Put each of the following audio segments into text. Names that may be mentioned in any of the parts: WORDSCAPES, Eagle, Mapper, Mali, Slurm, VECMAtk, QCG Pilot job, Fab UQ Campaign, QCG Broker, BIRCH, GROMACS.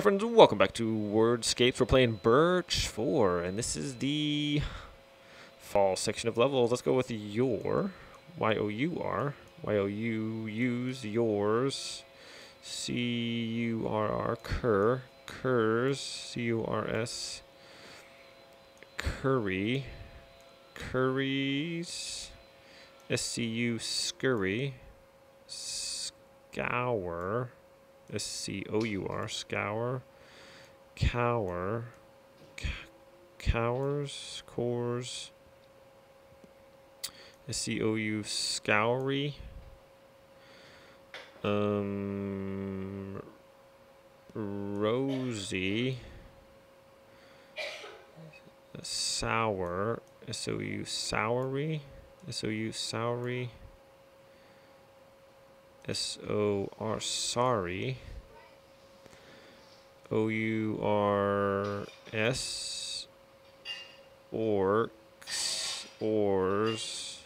Hi friends, welcome back to WORDSCAPES. We're playing Birch 4, and this is the fall section of levels. Let's go with your, Y-O-U-R, Y-O-U-U's, yours, C-U-R-R, cur, curs, C-U-R-S, curry, curries, S-C-U, scurry, scour, S-C-O-U-R, scour, cower, cowers, cores, S-C-O-U, scoury, rosy, sour, S-O-U, soury, S-O-U, soury, S-O-R, sorry, O-U-R-S, orcs, ors.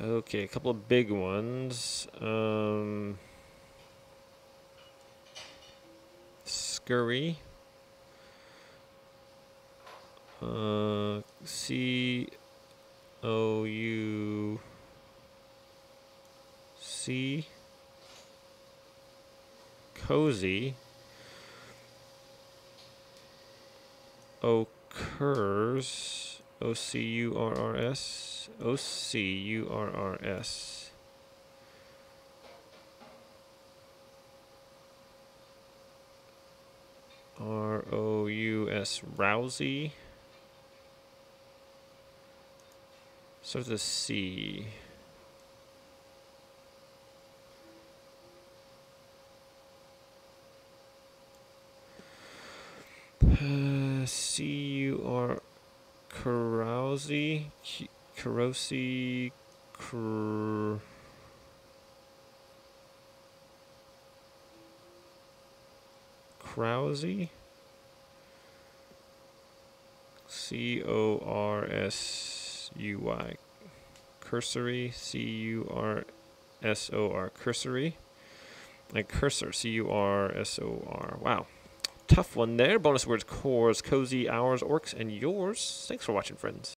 Okay, a couple of big ones. Scurry, C-O-U, cozy, occurs, O-C-U-R-R-S, O-C-U-R-R-S, R-O-U-S, rousy, starts with a C. C-U-R, carousy, carousy, crowsy, C-O-R-S-U-Y, cursory, C-U-R-S-O-R, cursory, like cursor, C-U-R-S-O-R, wow. Tough one there. Bonus words, cores, cozy, ours, orcs, and yours. Thanks for watching, friends.